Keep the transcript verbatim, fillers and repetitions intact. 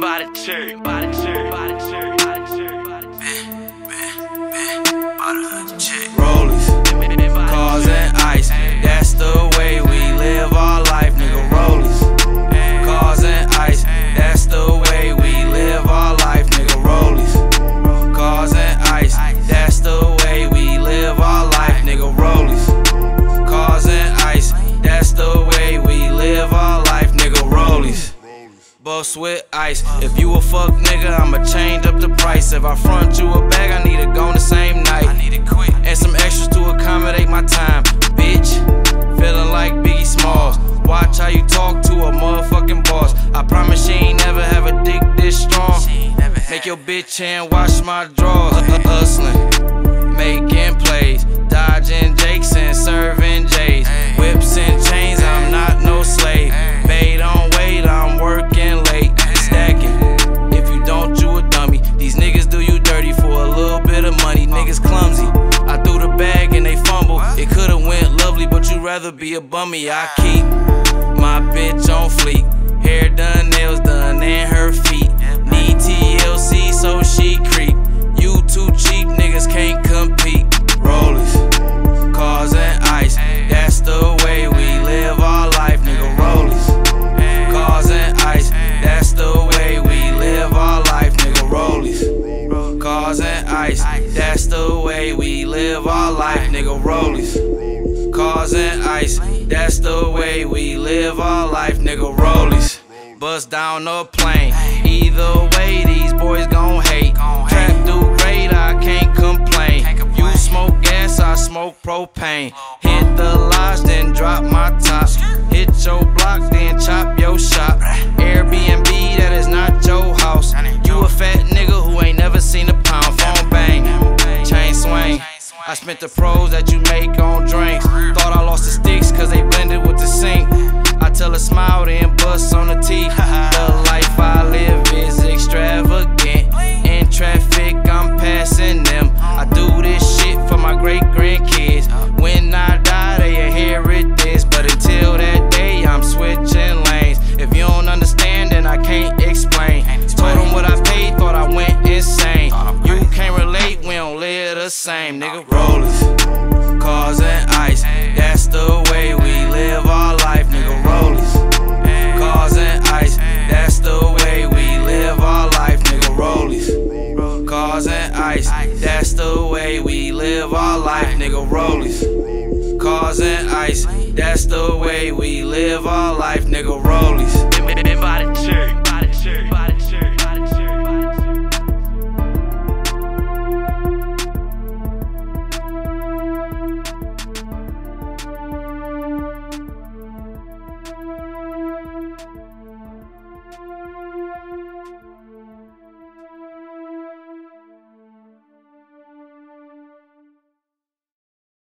Body two, body two, body two, body two, body two. Rollers, cars and ice, that's the way we live our life, nigga. Rollers, cars and ice, that's the way we live our life, nigga. Rollers, cars and ice, that's the way we live our life, nigga. Rollers, cars and ice, that's the way we live our life, nigga. Rollers. Bust with ice. If you a fuck nigga, I'ma change up the price. If I front you a bag, I need to go on the same night. I need to quit. And some extras to accommodate my time. Bitch, feeling like Biggie Smalls. Watch how you talk to a motherfucking boss. I promise she ain't never have a dick this strong. Make your bitch hand wash my drawers. Hustling, making plays, dodging jakes and serving J's. Whips and chains, I'm not no slave. Bae don't wait, I'm working. Rather be a bummy, I keep my bitch on fleek. Hair done, nails done, and her feet need T L C, so she creep. You too cheap, niggas can't compete. Rollers, cars and ice, that's the way we live our life, nigga. Rollers, cars and ice, that's the way we live our life, nigga. Rollers, cars and ice, that's the way we live our life, nigga. Rollers, cars and ice, that's the way we live our life, nigga. Rollies, bust down a plane. Either way, these boys gon' hate. Trap through grade, I can't complain. You smoke gas, I smoke propane. Hit the lodge, then drop my top. Hit your block, then chop your shop. Airbnb, that is not your house. You a fat nigga who ain't never seen a pound. Phone bang, chain swing. I spent the pros that you make on drinks. Thought I lost the sticks cause they blended with the sink. I tell a smile then bust on the teeth. The life I live is extravagant. In traffic I'm passing them. I do this shit for my great grandkids. When I die they inherit this. But until that day I'm switching lanes. If you don't understand then I can't explain. Told them what I paid, thought I went insane. You can't relate, we don't live the same, nigga. Rollers, cars and ice, that's the way we live our life, nigga. Rollers, cars and ice, that's the way we live our life, nigga. Rollers, cars and ice, that's the way we live our life, nigga. Rollers, cars and ice, that's the way we live our life, nigga. Rollers.